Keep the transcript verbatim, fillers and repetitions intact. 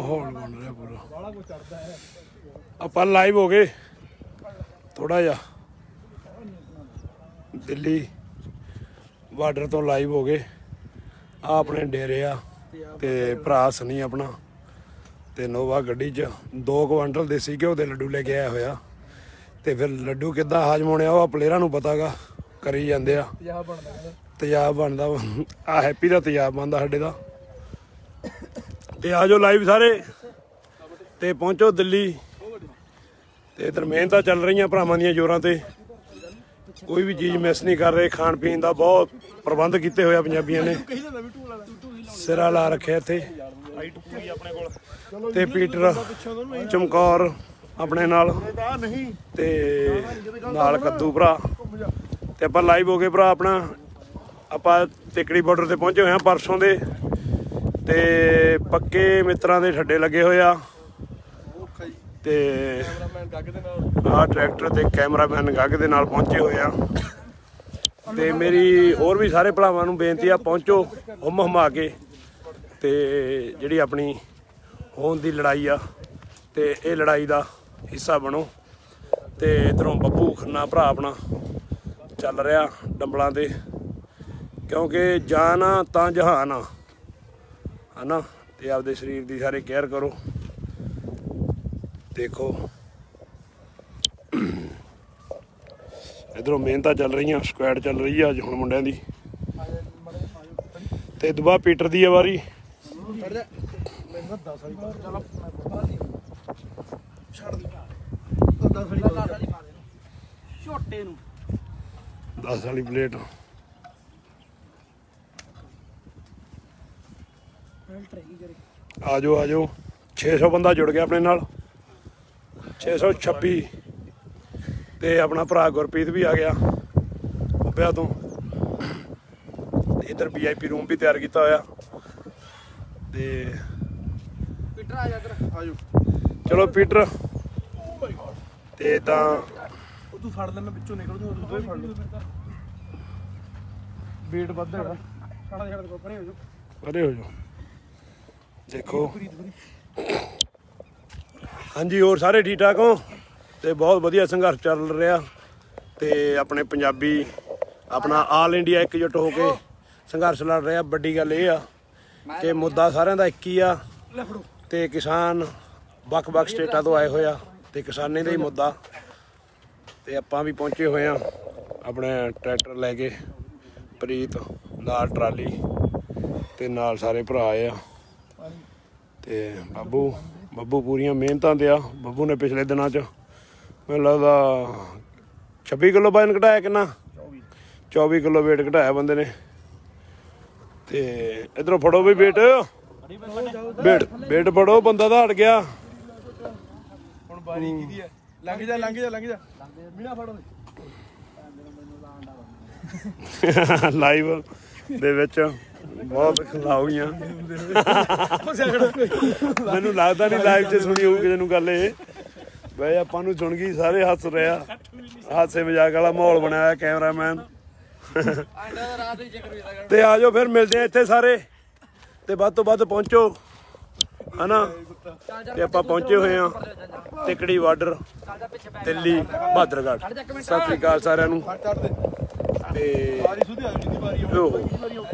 माहौल बन रहा पूरा। आप लाइव हो गए थोड़ा जा, दिल्ली बॉर्डर तो लाइव हो गए। अपने डेरे आ ते भरा सनी अपना ते नोवा गड्डी च दो क्वांटल देसी घ्यो के लड्डू लेके आया होया। तो फिर लड्डू कि हाजम होने वह प्लेयर पता गा करी जाते तजाब बनता आ हैप्पी का तजाब बनता साढ़े का। तो आ जाओ लाइव सारे तो पहुँचो दिल्ली। तो इधर मेहनत चल रही भरावां दी जोरां ते, कोई भी चीज़ मिस नहीं कर रहे। खाण पीन का बहुत प्रबंध किए हुए पंजाबियों ने, सिरा ला रखे इत्थे। ते पीटर चमकौर अपने नाल ते नाल कद्दू भरा। ते आपां लाइव हो गए भरा अपना। आपां तिकड़ी बॉर्डर ते पहुंचे हुए परसों दे ते पक्के मित्रां दे ठड्डे लगे होए आ। ते आ ट्रैक्टर ते कैमरामैन गग दे नाल पहुंचे हुए आ। ते मेरी होर भी सारे भरावां नूं बेनती आ, पहुंचो हुम हुमा के ते जिहड़ी अपनी होंद दी लड़ाई आ ते इह लड़ाई दा हिस्सा बनो। ते इधरों बब्बू खन्ना भरा अपना चल रहा डंबलां ते, क्योंकि जान आ तां जहान आ है ना। ते आपदे शरीर दी सारे केयर करो। देखो इधरों मेहनत चल रही, स्क्वाड चल रही है अज हूँ मुंडिया की। तो दुबा पीटर की है बारी। दस वाली प्लेट आ जाओ आ जाओ। छे सौ बंदा जुड़ गया अपने नाल, छे सौ छब्बी। तो अपना भरा गुरप्रीत भी आ गया उब्या तो। इधर वी आई पी रूम भी तैयार किया होया। चलो पीटर ते तां परे हो जाओ। देखो हाँ जी, और सारे ठीक ठाक हो। तो बहुत वधिया संघर्ष चल रहा। तो अपने पंजाबी अपना आल इंडिया एकजुट होकर संघर्ष लड़ रहा। बड़ी गल ये आ कि मुद्दा सारे का एक ही आ। तो किसान बख बख स्टेटा तो आए हुए आ ते किसानी का ही मुद्दा। तो आपां भी पहुंचे हुए हैं अपने ट्रैक्टर लैके, प्रीत नाल ट्राली ते नाल सारे भरा आए। ते बाबू बब्बू पूरिया मेहनतां दे आ। बब्बू ने पिछले दिनों च मैनूं लगदा छब्बी किलो वजन घटाया, किन्ना चौबी किलो वेट घटाया बंदे ने। ते इधरों फड़ो भी वेट वेट वेट फड़ो, बंदा तो हट गया। लाइव दे विच बहुत खिलाओ गई। मैनू लगता नहीं लाइव च सुनी हो किसी गल। वैसे आपां सुन गई, सारे हस रहे आ, हादसे मजाक वाला माहौल बनाया कैमरामैन। तो आ जाओ फिर मिलते हैं इत्थे सारे। तो वध तो वध पहुंचो है ना। तो आपां पहुंचे हुए हैं तिकड़ी बॉर्डर दिल्ली बहादरगढ़। सत श्री अकाल सारिआं नूं।